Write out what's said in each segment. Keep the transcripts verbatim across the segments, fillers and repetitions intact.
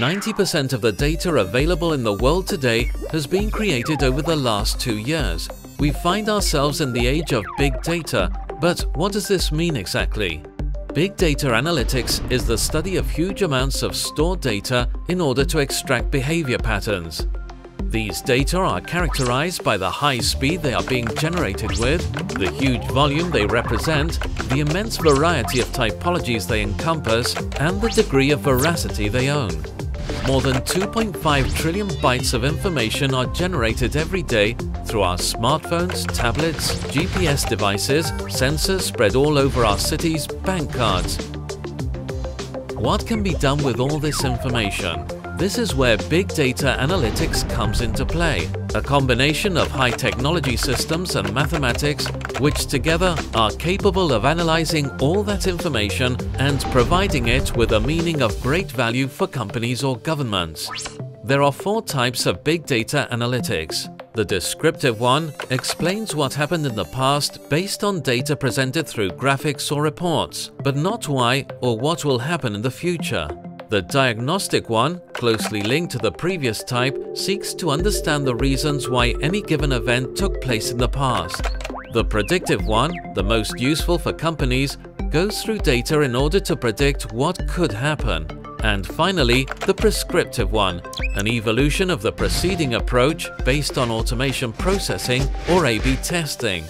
ninety percent of the data available in the world today has been created over the last two years. We find ourselves in the age of big data, but what does this mean exactly? Big data analytics is the study of huge amounts of stored data in order to extract behavior patterns. These data are characterized by the high speed they are being generated with, the huge volume they represent, the immense variety of typologies they encompass, and the degree of veracity they own. More than two point five trillion bytes of information are generated every day through our smartphones, tablets, G P S devices, sensors spread all over our cities, bank cards. What can be done with all this information? This is where big data analytics comes into play, a combination of high technology systems and mathematics, which together are capable of analyzing all that information and providing it with a meaning of great value for companies or governments. There are four types of big data analytics. The descriptive one explains what happened in the past based on data presented through graphics or reports, but not why or what will happen in the future. The diagnostic one, closely linked to the previous type, seeks to understand the reasons why any given event took place in the past. The predictive one, the most useful for companies, goes through data in order to predict what could happen. And finally, the prescriptive one, an evolution of the preceding approach based on automation processing or A B testing.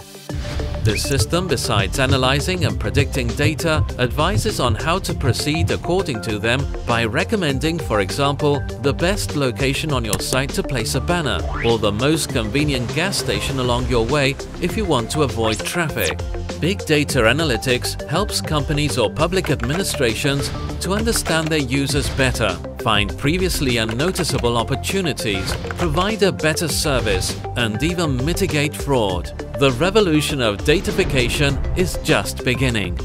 This system, besides analyzing and predicting data, advises on how to proceed according to them by recommending, for example, the best location on your site to place a banner, or the most convenient gas station along your way if you want to avoid traffic. Big data analytics helps companies or public administrations to understand their users better, find previously unnoticeable opportunities, provide a better service, and even mitigate fraud. The revolution of datafication is just beginning.